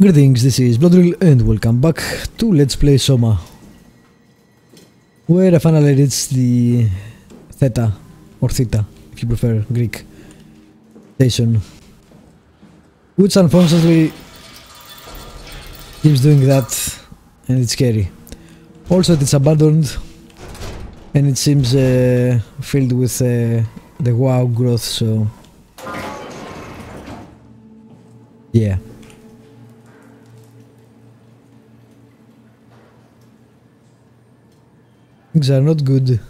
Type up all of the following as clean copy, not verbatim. Greetings, this is Bloodrill and welcome back to Let's Play Soma, where I finally reached the theta, or theta if you prefer Greek, station, which unfortunately keeps doing that and it's scary. Also, it's abandoned and it seems filled with the WAU growth, so yeah. Things are not good.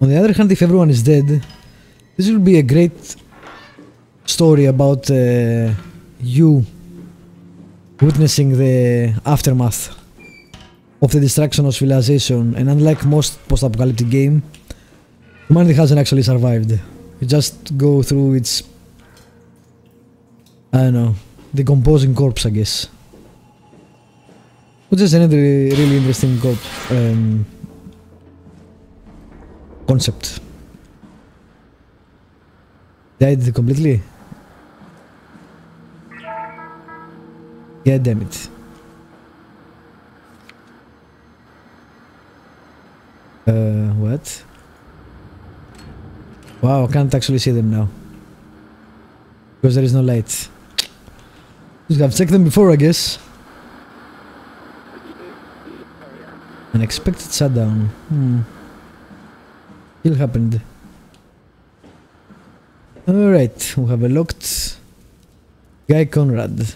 On the other hand, if everyone is dead, this will be a great story about you witnessing the aftermath of the destruction of civilization, and unlike most post-apocalyptic game, humanity hasn't actually survived. You just go through its, I don't know, decomposing corpse, I guess. Which is another really interesting concept. Died completely? Yeah, damn it. What? Wow, I can't actually see them now, because there is no light. Just have checked them before, I guess. Unexpected shutdown. Still happened. Alright, we have a locked Guy Conrad.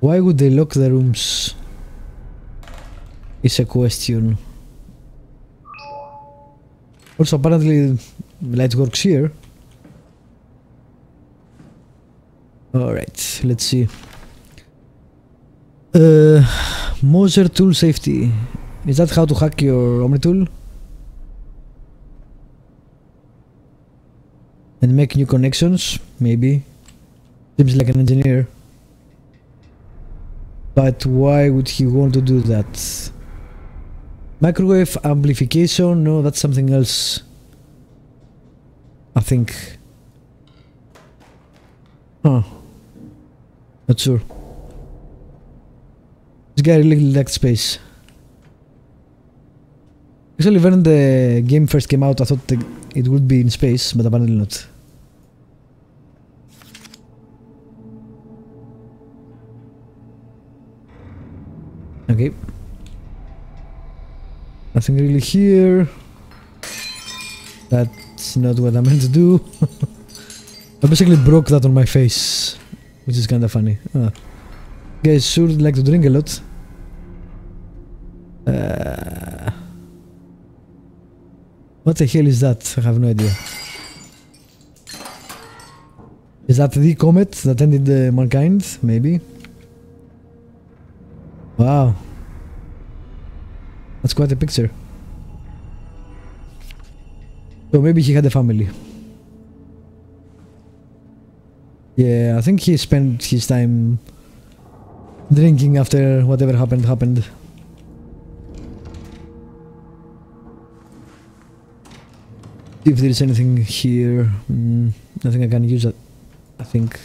Why would they lock the rooms? It's a question. Also, apparently light works here. Alright, let's see. Moser tool safety. Is that how to hack your Omnitool? And make new connections? Maybe. Seems like an engineer. But why would he want to do that? Microwave amplification, no, that's something else, I think. Huh. Not sure. This guy really liked space. Actually, when the game first came out, I thought it would be in space, but apparently not. Okay. Nothing really here. That's not what I meant to do. I basically broke that on my face, which is kinda funny. Guys sure like to drink a lot. What the hell is that? I have no idea. Is that the comet that ended mankind? Maybe. Wow. That's quite a picture. So maybe he had a family. Yeah, I think he spent his time drinking after whatever happened. If there is anything here, nothing I can use that, I think.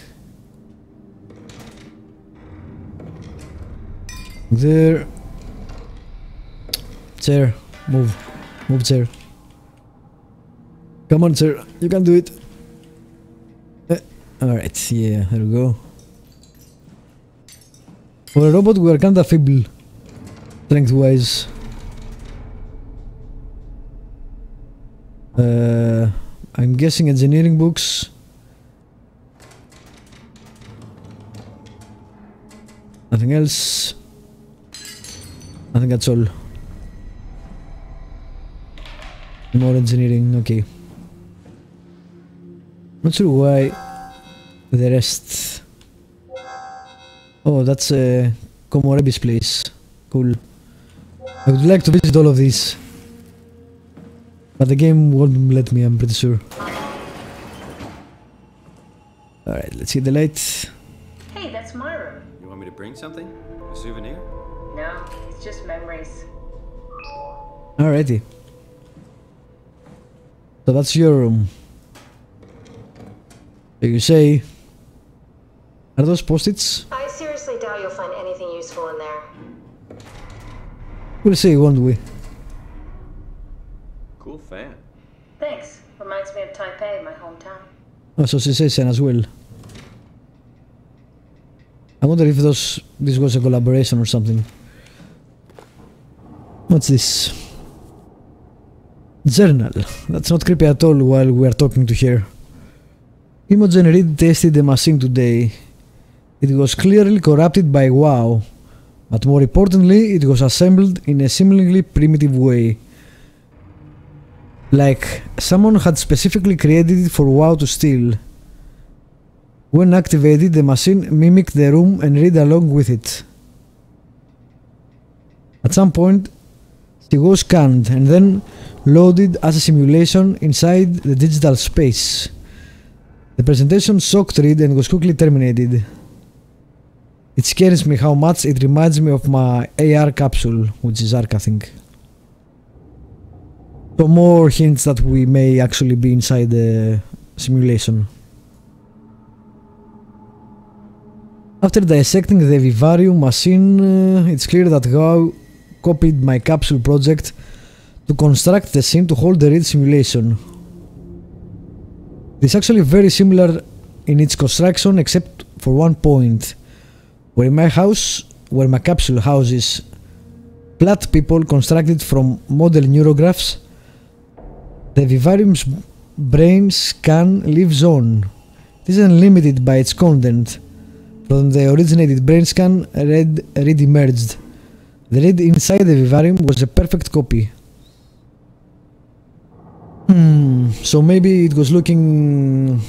There. Chair, move chair. Come on, chair, you can do it. Alright, yeah, there we go. For a robot, we are kinda feeble, strength-wise. I'm guessing engineering books. Nothing else. I think that's all. More engineering, okay. Not sure why the rest. Oh, that's Komorebi's place. Cool. I would like to visit all of these, but the game won't let me, I'm pretty sure. Alright, let's see the light. Hey that's my room. You want me to bring something? A souvenir? No, it's just memories. Alrighty. So that's your room. So you say... Are those post-its? I seriously doubt you'll find anything useful in there. We'll see, won't we? Cool fan. Thanks. Reminds me of Taipei, my hometown. Oh, so she says as well. I wonder if this was a collaboration or something. What's this? Journal. That's not creepy at all while we are talking to her. Imogen Reed tested the machine today. It was clearly corrupted by WAU, but more importantly, it was assembled in a seemingly primitive way. Like someone had specifically created it for WAU to steal. When activated, the machine mimicked the room and Reed along with it. At some point, she was scanned and then loaded as a simulation inside the digital space. The presentation shocked Reed and was quickly terminated. It scares me how much it reminds me of my AR capsule, which is ARC, I think. So more hints that we may actually be inside the simulation. After dissecting the Vivarium machine, it's clear that WAU copied my capsule project to construct the scene to hold the Reed simulation. It's actually very similar in its construction except for one point, where my capsule houses flat people constructed from model neurographs. The Vivarium's brain scan lives on. It isn't limited by its content. From the originated brain scan, Reed emerged. The Reed inside the Vivarium was a perfect copy. So maybe it was looking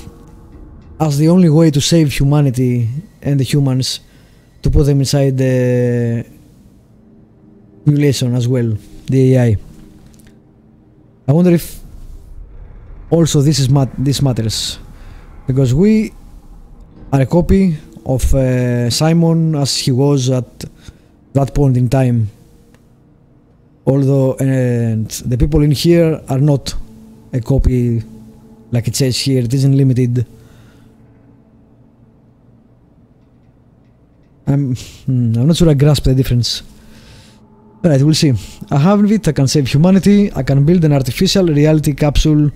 as the only way to save humanity and the humans, to put them inside the simulation as well, the AI. I wonder if also this matters, because we are a copy of Simon as he was at that point in time, although and the people in here are not a copy. Like it says here, it isn't limited. I'm not sure I grasp the difference. Alright, we'll see. I have it, I can save humanity, I can build an artificial reality capsule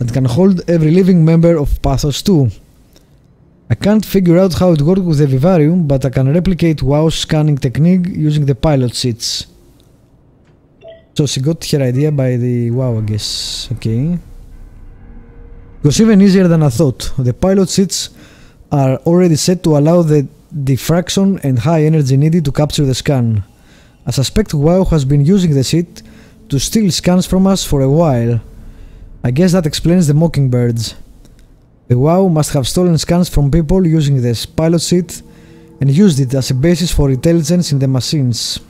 that can hold every living member of Pathos 2. I can't figure out how it worked with the Vivarium, but I can replicate WAU's scanning technique using the pilot sheets. So she got her idea by the WAU, I guess. Okay. It was even easier than I thought. The pilot sheets are already set to allow the diffraction and high energy needed to capture the scan. I suspect WAU has been using the sheet to steal scans from us for a while. I guess that explains the mockingbirds. The WAU must have stolen scans from people using this pilot sheet and used it as a basis for intelligence in the machines.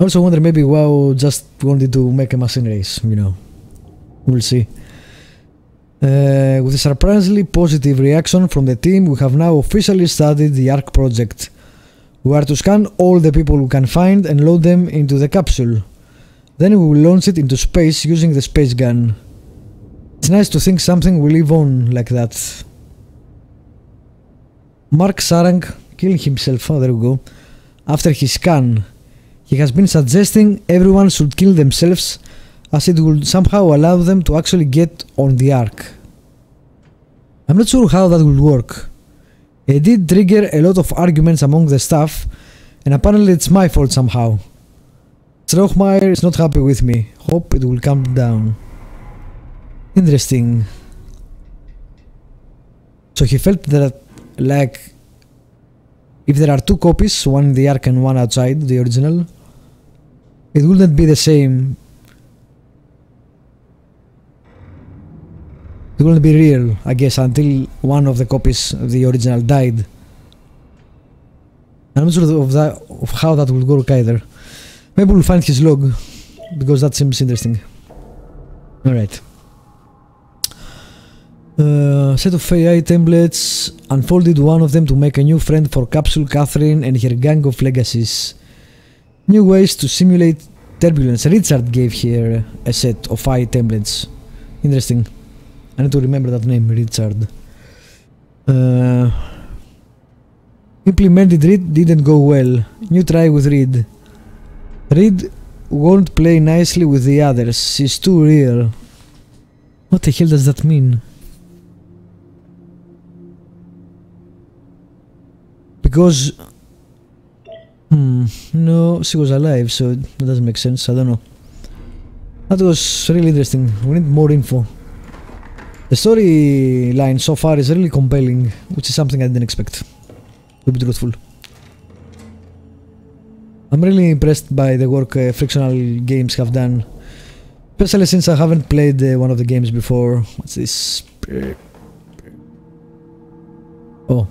I also wonder maybe WAU just wanted to make a machine race, you know. We'll see. With a surprisingly positive reaction from the team, we have now officially started the ARC project. We are to scan all the people we can find and load them into the capsule. Then we will launch it into space using the space gun. It's nice to think something will live on like that. Mark Sarang killed himself, oh there we go, after his scan. He has been suggesting everyone should kill themselves, as it would somehow allow them to actually get on the arc. I'm not sure how that will work. It did trigger a lot of arguments among the staff, and apparently it's my fault somehow. Strasmeier is not happy with me. Hope it will calm down. Interesting. So he felt that, like, if there are two copies, one in the arc and one outside the original, it wouldn't be the same. It wouldn't be real, I guess, until one of the copies of the original died. I'm not sure of how that will work either. Maybe we'll find his log, because that seems interesting. Alright. Set of AI templates, unfolded one of them to make a new friend for Capsule Catherine and her gang of legacies. New ways to simulate turbulence. Richard gave here a set of AI templates. Interesting. I need to remember that name, Richard. Implemented Reed didn't go well. New try with Reed. Reed won't play nicely with the others. She's too real. What the hell does that mean? Because... no, she was alive, so that doesn't make sense. I don't know. That was really interesting. We need more info. The storyline so far is really compelling, which is something I didn't expect, to be truthful. I'm really impressed by the work Frictional Games have done, especially since I haven't played one of the games before. What's this? Oh.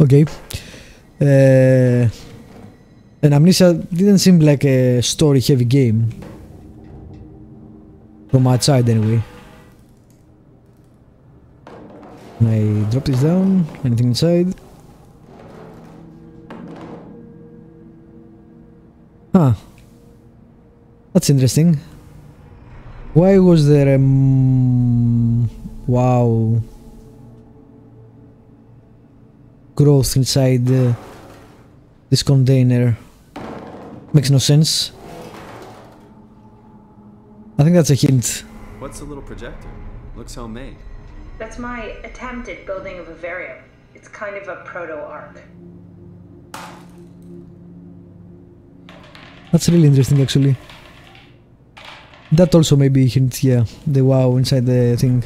Okay. And Amnesia didn't seem like a story-heavy game. From outside, anyway. Can I drop this down? Anything inside? Huh. That's interesting. Why was there a... wow. Growth inside this container. Makes no sense. I think that's a hint. What's the little projector? Looks homemade. That's my attempt at building a vivarium. It's kind of a proto-arc. That's really interesting, actually. That also may be a hint, yeah. The WoW inside the thing.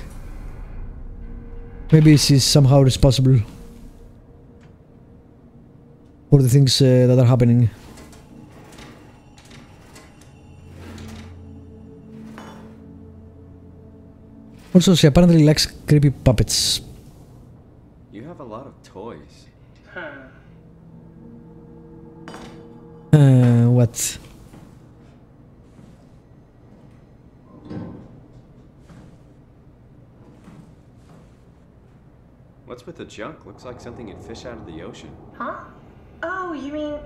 Maybe she's somehow responsible for the things that are happening. Also, she apparently likes creepy puppets. You have a lot of toys. What? What's with the junk? Looks like something you'd fish out of the ocean. Huh? Oh, you mean...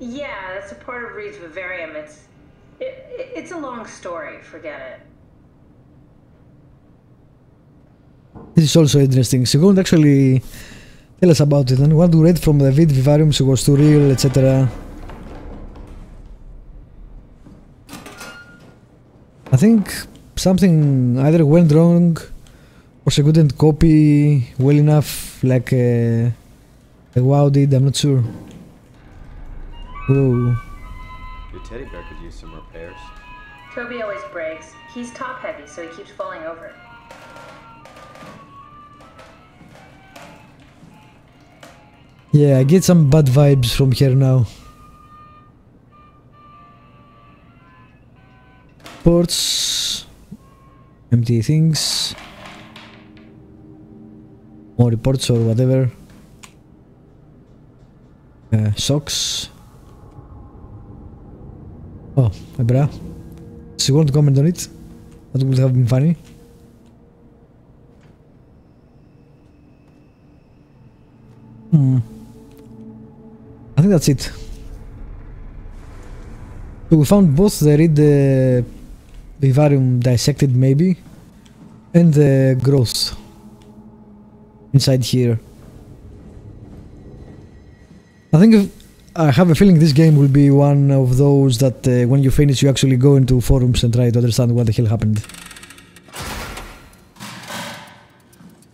yeah, that's a part of Reed's vivarium. It's a long story. Forget it. This is also interesting. She won't actually tell us about it. And what we read from the Reed vivarium, she was too real, etc. I think something either went wrong or she couldn't copy well enough, like WoW did. I'm not sure. Whoa. Your teddy bear could use some repairs. Toby always breaks. He's top heavy, so he keeps falling over. Yeah, I get some bad vibes from here now. Ports, empty things, more reports or whatever. Socks. Oh, a bra. She won't comment on it. That would have been funny. I think that's it. So we found both the Reed vivarium dissected, maybe, and the growth inside here. I think I have a feeling this game will be one of those that when you finish you actually go into forums and try to understand what the hell happened.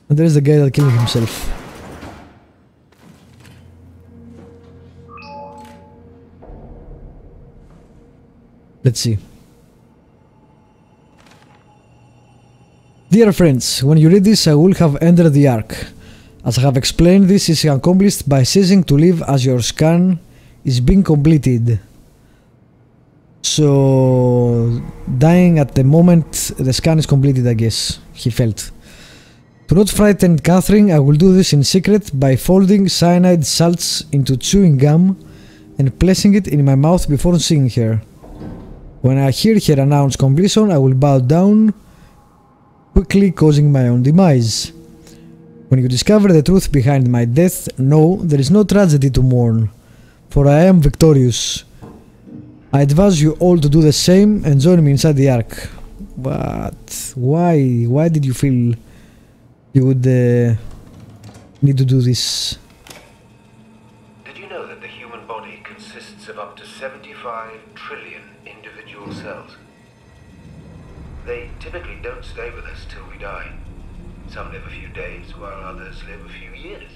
And there's the guy that killed himself. Let's see. Dear friends, when you read this, I will have entered the Ark. As I have explained, this is accomplished by ceasing to live as your scan is being completed. So, dying at the moment the scan is completed, I guess, he felt. To not frighten Catherine, I will do this in secret by folding cyanide salts into chewing gum and placing it in my mouth before seeing her. When I hear her announce completion, I will bow down quickly causing my own demise. When you discover the truth behind my death, know there is no tragedy to mourn, for I am victorious. I advise you all to do the same and join me inside the Ark. But why did you feel you would need to do this? Did you know that the human body consists of up to 75 trillion individual cells? They typically don't stay with us till we die. Some live a few days while others live a few years.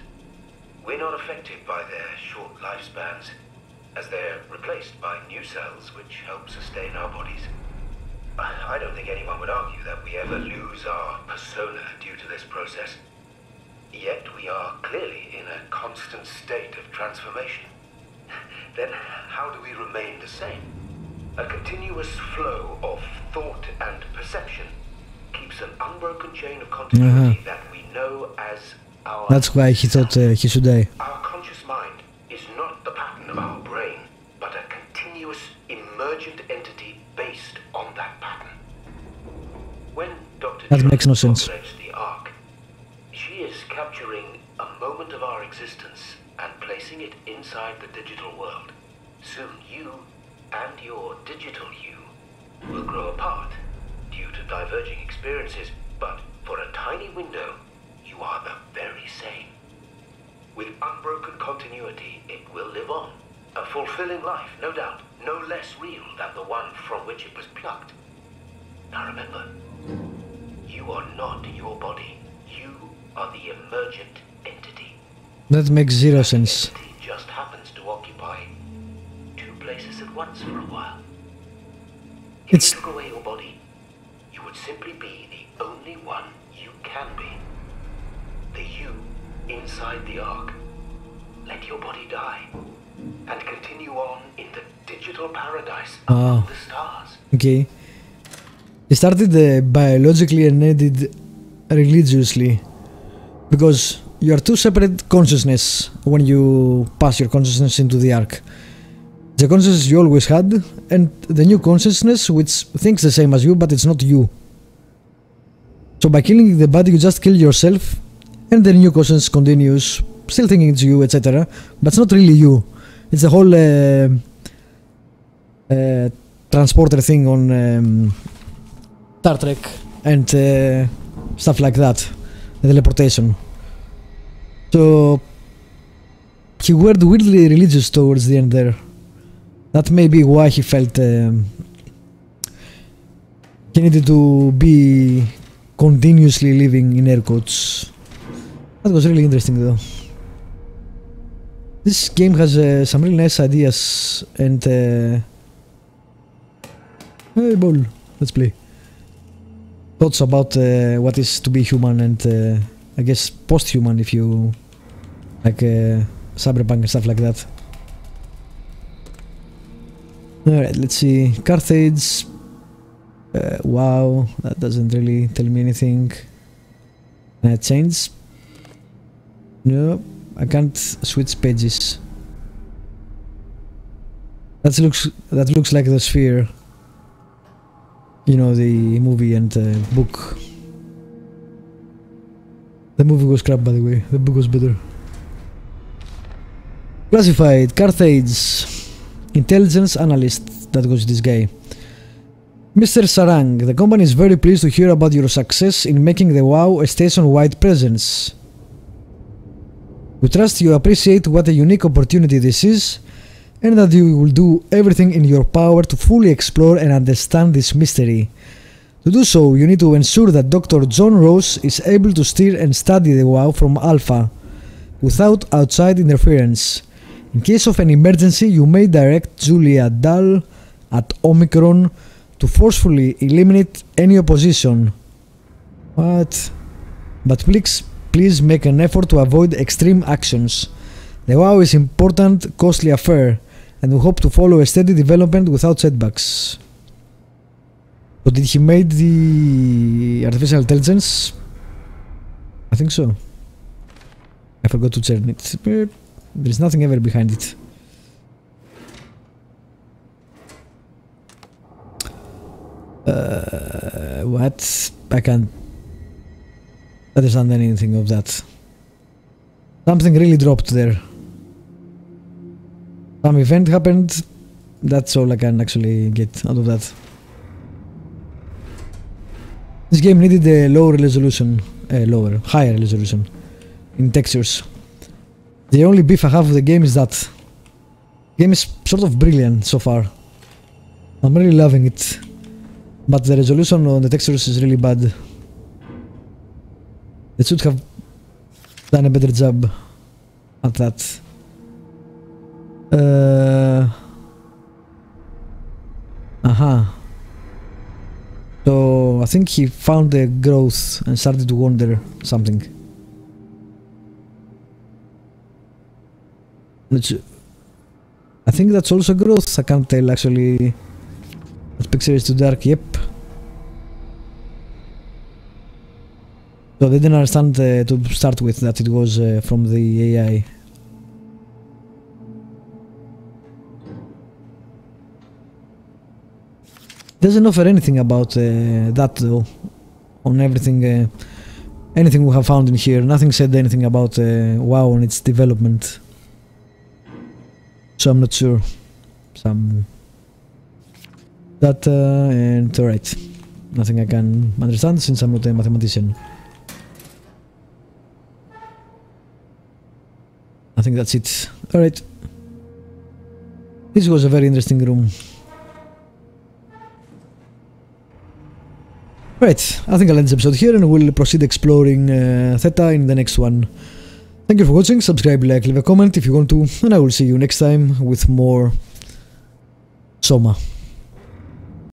We're not affected by their short lifespans, as they're replaced by new cells which help sustain our bodies. I don't think anyone would argue that we ever lose our persona due to this process. Yet we are clearly in a constant state of transformation. Then how do we remain the same? A continuous flow of thought and perception keeps an unbroken chain of continuity that we know as our... That's why he thought he should die. Our conscious mind is not the pattern of our brain, but a continuous emergent entity based on that pattern. When Dr. That makes no sense. The Ark, she is capturing a moment of our existence and placing it inside the digital world. Soon you and your digital you will grow apart due to diverging experiences, but for a tiny window, you are the very same. With unbroken continuity, it will live on. A fulfilling life, no doubt, no less real than the one from which it was plucked. Now remember, you are not your body. You are the emergent entity. That makes zero sense. The entity just happens to occupy two places at once for a while. If you took away your body, you would simply be the only one you can be. The you inside the Ark. Let your body die and continue on in the digital paradise of the stars. Okay. He started biologically and ended religiously, because you are two separate consciousness when you pass your consciousness into the Ark. The consciousness you always had and the new consciousness which thinks the same as you, but it's not you. So by killing the body you just kill yourself, and the new consciousness continues still thinking it's you, etc. But it's not really you. It's the whole transporter thing on Star Trek and stuff like that, the teleportation. So he went weirdly religious towards the end there. That may be why he felt he needed to be continuously living in air quotes. That was really interesting though. This game has some really nice ideas and... hey ball, let's play. Thoughts about what is to be human and I guess post-human if you like cyberpunk and stuff like that. Alright, let's see. Carthage. Wow, that doesn't really tell me anything. Can I change? No. I can't switch pages. That looks like the sphere. You know, the movie and book. The movie was crap, by the way. The book was better. Classified. Carthage. Intelligence analyst. That was this guy. Mr. Sarang, the company is very pleased to hear about your success in making the WoW a station-wide presence. We trust you appreciate what a unique opportunity this is, and that you will do everything in your power to fully explore and understand this mystery. To do so, you need to ensure that Dr. John Rose is able to steer and study the WoW from Alpha, without outside interference. In case of an emergency, you may direct Julia Dahl at Omicron to forcefully eliminate any opposition. What? But please make an effort to avoid extreme actions. The WoW is an important, costly affair, and we hope to follow a steady development without setbacks. So did he make the artificial intelligence? I think so. I forgot to turn it. There is nothing ever behind it. What? I can't understand anything of that. Something really dropped there. Some event happened. That's all I can actually get out of that. This game needed a higher resolution in textures. The only beef I have with the game is that the game is sort of brilliant so far. I'm really loving it, but the resolution on the textures is really bad. They should have done a better job at that. So I think he found the growth and started to wonder something. Which I think that's also growth. I can't tell actually. That picture is too dark. Yep. So they didn't understand to start with that it was from the AI. Doesn't offer anything about that though, on everything, anything we have found in here. Nothing said anything about WoW and its development, so I'm not sure. Some data and alright, nothing I can understand since I'm not a mathematician. I think that's it. Alright, this was a very interesting room. Right, I think I'll end this episode here and we'll proceed exploring Theta in the next one. Thank you for watching, subscribe, like, leave a comment if you want to, and I will see you next time with more Soma.